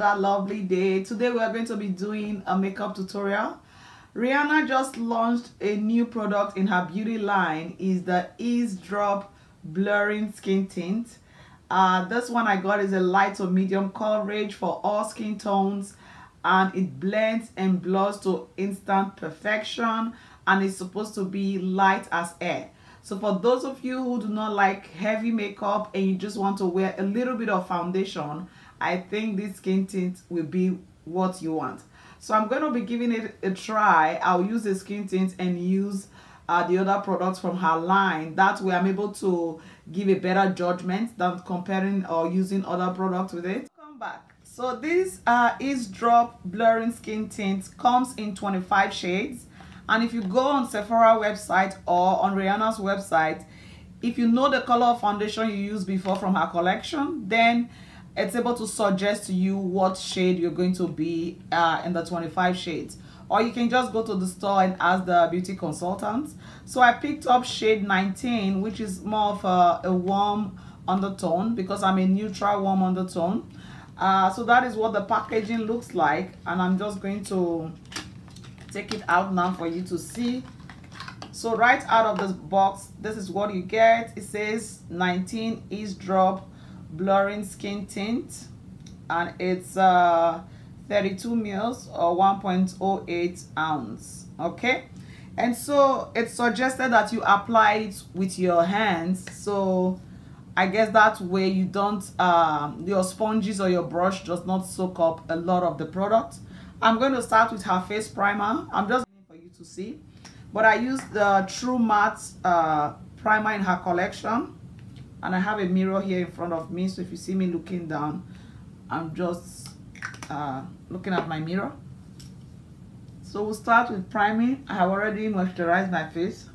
another lovely day. Today we are going to be doing a makeup tutorial. Rihanna just launched a new product in her beauty line, is the Eaze Drop Blurring Skin Tint. This one I got is a light to medium coverage for all skin tones, and it blends and blurs to instant perfection, and it's supposed to be light as air. So for those of you who do not like heavy makeup and you just want to wear a little bit of foundation, I think this skin tint will be what you want. So I'm going to be giving it a try. I'll use the skin tint and use the other products from her line. That way I'm able to give a better judgment than comparing or using other products with it. Welcome back. So this Eaze Drop Blurring Skin Tint comes in 25 shades. And if you go on Sephora website or on Rihanna's website, if you know the color of foundation you used before from her collection, then it's able to suggest to you what shade you're going to be in the 25 shades. Or you can just go to the store and ask the beauty consultants. So I picked up shade 19, which is more of a warm undertone because I'm a neutral warm undertone. So that is what the packaging looks like. And I'm just going to take it out now for you to see. So right out of this box, this is what you get. It says 19 Eaze Drop Blurring Skin Tint, and it's 32 mils or 1.08 ounce. Okay, and so it's suggested that you apply it with your hands, so I guess that way you don't your sponges or your brush does not soak up a lot of the product. I'm going to start with her face primer. I'm just waiting for you to see, but I used the True Matte primer in her collection, and I have a mirror here in front of me, so if you see me looking down, I'm just looking at my mirror. So we'll start with priming. I have already moisturized my face.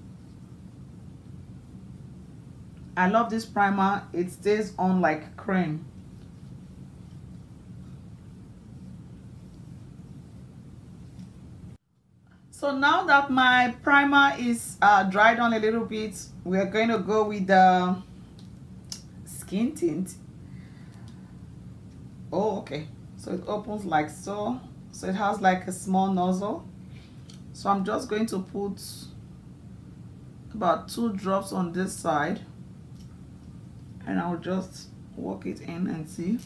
I love this primer. It stays on like cream. So now that my primer is dried on a little bit, we are going to go with the skin tint. Oh, okay. So it opens like so. So it has like a small nozzle. So I'm just going to put about 2 drops on this side, and I'll just work it in and see.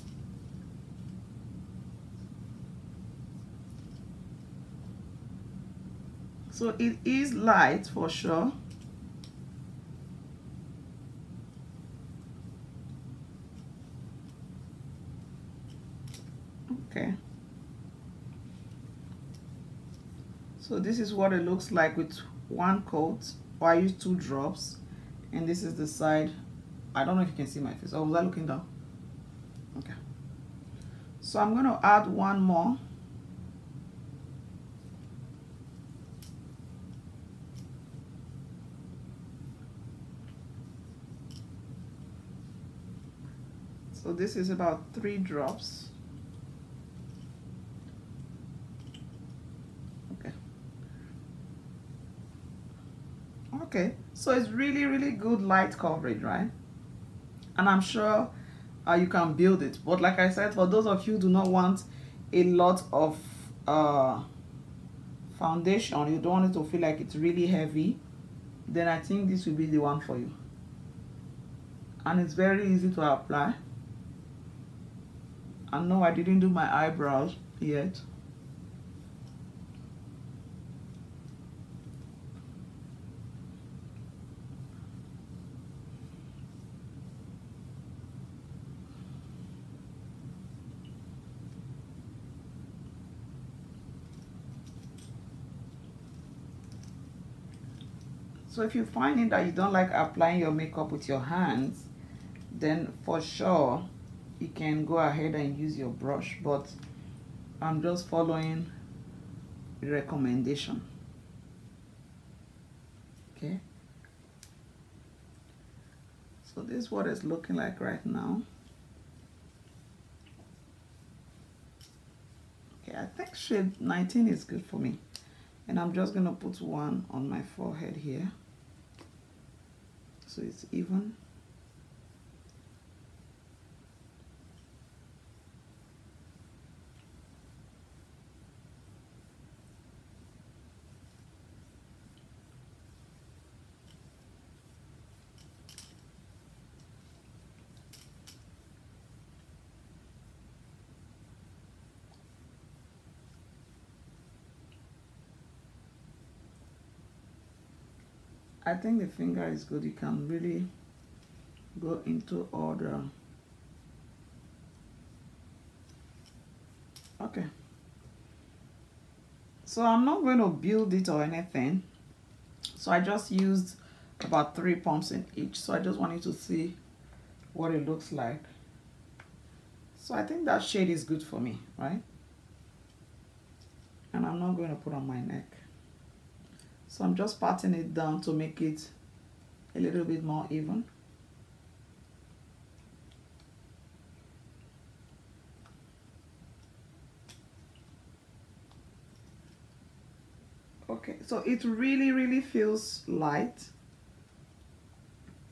So it is light for sure. Okay. So this is what it looks like with 1 coat. Or I used 2 drops. And this is the side. I don't know if you can see my face. Oh, was I looking down? Okay. So I'm going to add 1 more. So this is about 3 drops. Okay. Okay, so it's really, really good light coverage, right? And I'm sure you can build it. But like I said, for those of you who do not want a lot of foundation, you don't want it to feel like it's really heavy, then I think this will be the one for you. And it's very easy to apply. And no, I didn't do my eyebrows yet. So if you're finding that you don't like applying your makeup with your hands, then for sure you can go ahead and use your brush, but I'm just following the recommendation. Okay, so this is what it's looking like right now. Okay, I think shade 19 is good for me, and I'm just gonna put 1 on my forehead here so it's even. I think the finger is good. You can really go into all the... Okay. So I'm not going to build it or anything. So I just used about 3 pumps in each. So I just wanted to see what it looks like. So I think that shade is good for me, right? And I'm not going to put on my neck. So I'm just patting it down to make it a little bit more even. Okay, so it really, really feels light,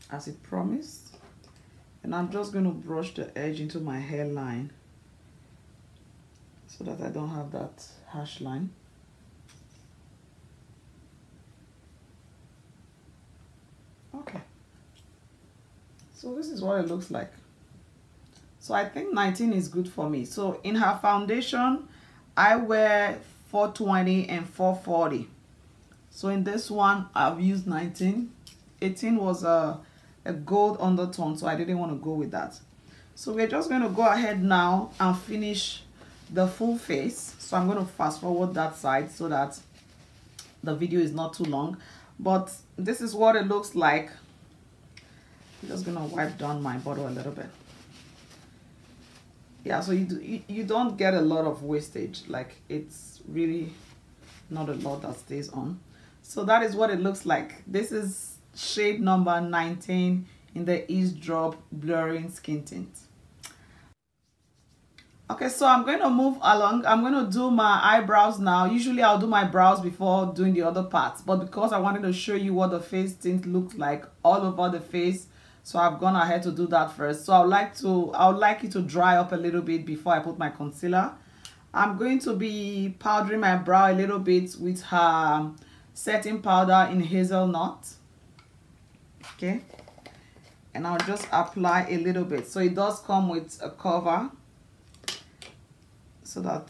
as it promised. And I'm just going to brush the edge into my hairline so that I don't have that harsh line. Okay, so this is what it looks like. So I think 19 is good for me. So in her foundation, I wear 420 and 440. So in this one, I've used 19. 18 was a gold undertone, so I didn't want to go with that. So we're just going to go ahead now and finish the full face. So I'm going to fast forward that side so that the video is not too long. But this is what it looks like. I'm just gonna wipe down my bottle a little bit. Yeah, so you don't get a lot of wastage. Like, it's really not a lot that stays on. So that is what it looks like. This is shade number 19 in the Eaze Drop Blurring Skin Tint. Okay, so I'm going to move along. I'm going to do my eyebrows now. Usually I'll do my brows before doing the other parts, but because I wanted to show you what the face tint looks like all over the face, so I've gone ahead to do that first. So I would like it to dry up a little bit before I put my concealer. I'm going to be powdering my brow a little bit with her setting powder in Hazelnut. Okay, and I'll just apply a little bit. So it does come with a cover, so that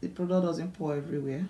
the product doesn't pour everywhere.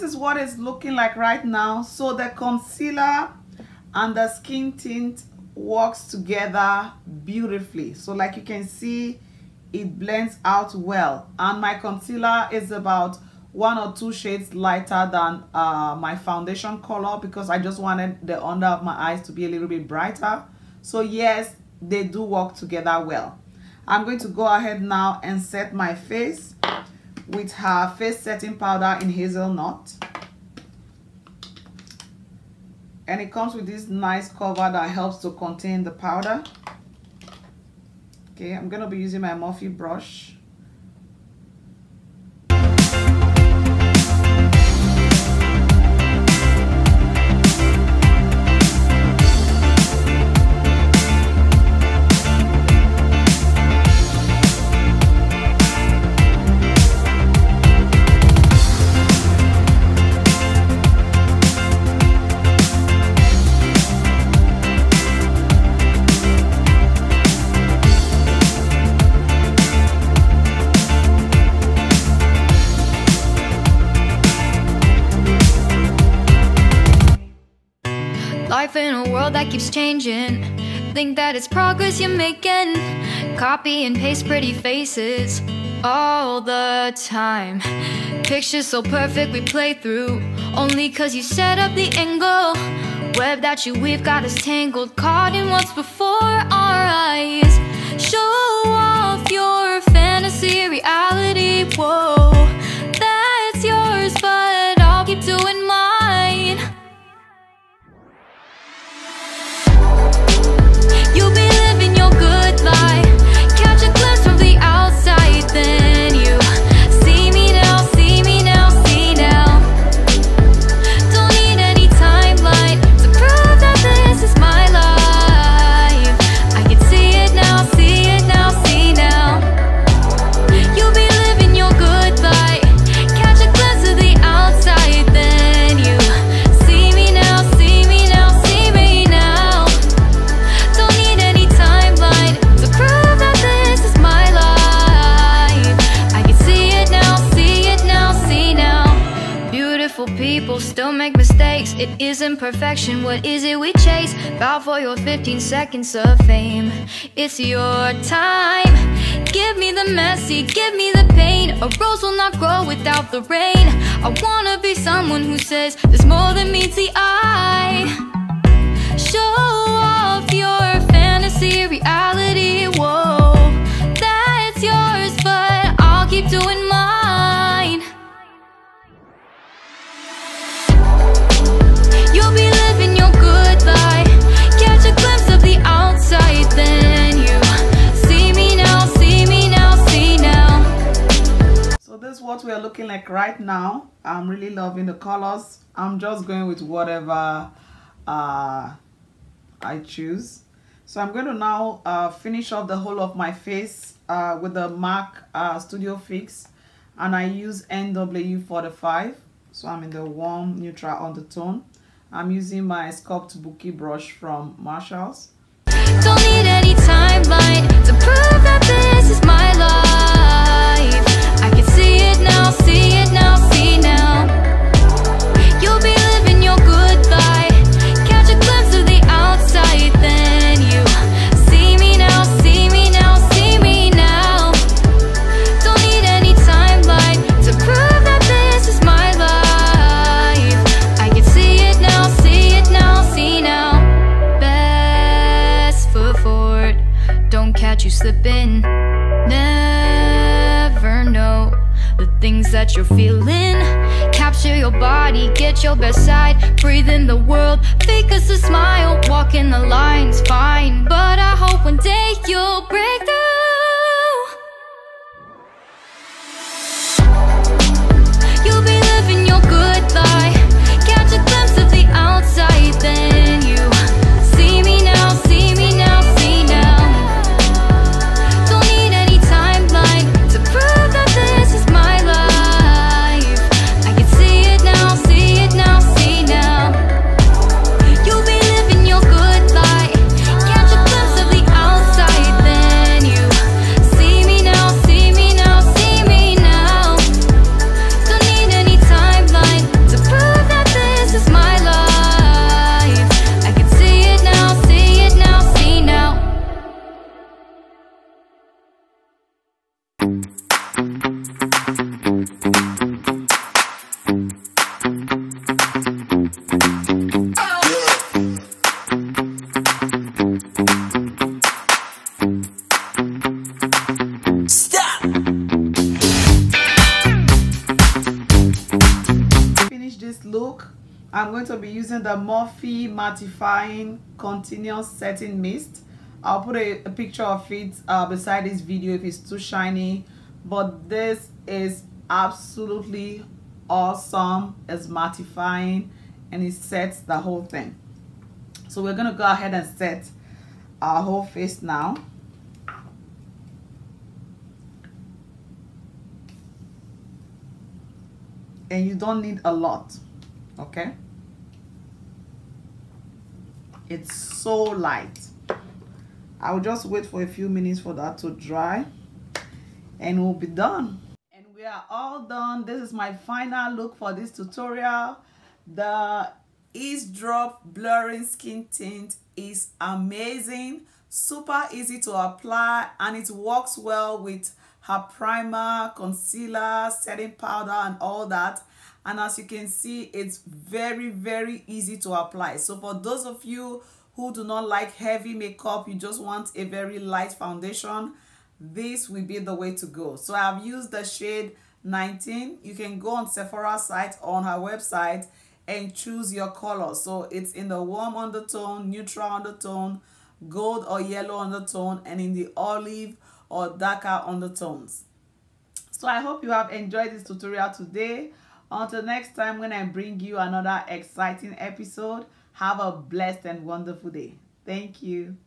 this is what it's looking like right now. So the concealer and the skin tint works together beautifully. So like you can see, it blends out well, and my concealer is about 1 or 2 shades lighter than my foundation color, because I just wanted the under of my eyes to be a little bit brighter. So yes, they do work together well. I'm going to go ahead now and set my face with her face setting powder in Hazelnut, and it comes with this nice cover that helps to contain the powder. Okay, I'm gonna be using my Morphe brush. Life in a world that keeps changing, think that it's progress you're making, copy and paste pretty faces all the time, pictures so perfect we play through, only cause you set up the angle, web that you weave got us tangled, caught in what's before our eyes, show off your fantasy reality, whoa, that's yours but I'll keep doing mine. You'll be living your good life. Catch a glimpse from the outside, then you see me now, see me now, see now. Don't need any timeline to prove that this is my life. I can see it now, see it now, see now. You'll be living your good life. Catch a glimpse of the outside, then you see me now, see me now, see me now. People still make mistakes. It isn't perfection, what is it we chase? Bow for your 15 seconds of fame. It's your time. Give me the messy, give me the pain. A rose will not grow without the rain. I wanna be someone who says there's more than meets the eye. Show off your fantasy reality, whoa, that's yours but I'll keep doing mine. You'll be living your good life. Catch a glimpse of the outside, then you see me now, see me now, see now. So this is what we are looking like right now. I'm really loving the colors. I'm just going with whatever I choose. So I'm going to now finish off the whole of my face with the MAC Studio Fix, and I use NW 45. So I'm in the warm neutral undertone. I'm using my Sculpt Buki brush from Marshalls. Don't need any timeline to prove that this is my life. I can see it now, see it now, see now. You'll be living your good life. Catch a glimpse of the outside, then you see me now, see me now, see me now. Don't need any timeline to prove that this is my life. Catch you slipping, never know the things that you're feeling. Capture your body, get your best side, breathe in the world, fake us a smile, walk in the lines, fine, but I hope one day you'll break through. You'll be living your good life. Catch a glimpse of the outside, then you see me now, see me now, see now. You'll be living your good life. Catch a glimpse of I'm going to be using the Morphe Mattifying Continuous Setting Mist. I'll put a picture of it beside this video if it's too shiny, but this is absolutely awesome. It's mattifying and it sets the whole thing. So we're going to go ahead and set our whole face now. And you don't need a lot, okay? It's so light. I will just wait for a few minutes for that to dry and we'll be done. And we are all done. This is my final look for this tutorial. The Eaze Drop Blurring Skin Tint is amazing, super easy to apply, and it works well with her primer, concealer, setting powder and all that. And as you can see, it's very easy to apply. So for those of you who do not like heavy makeup, you just want a very light foundation, this will be the way to go. So I've used the shade 19. You can go on Sephora's site, on her website, and choose your color. So it's in the warm undertone, neutral undertone, gold or yellow undertone, and in the olive or darker undertones. So I hope you have enjoyed this tutorial today. Until next time when I bring you another exciting episode, have a blessed and wonderful day. Thank you.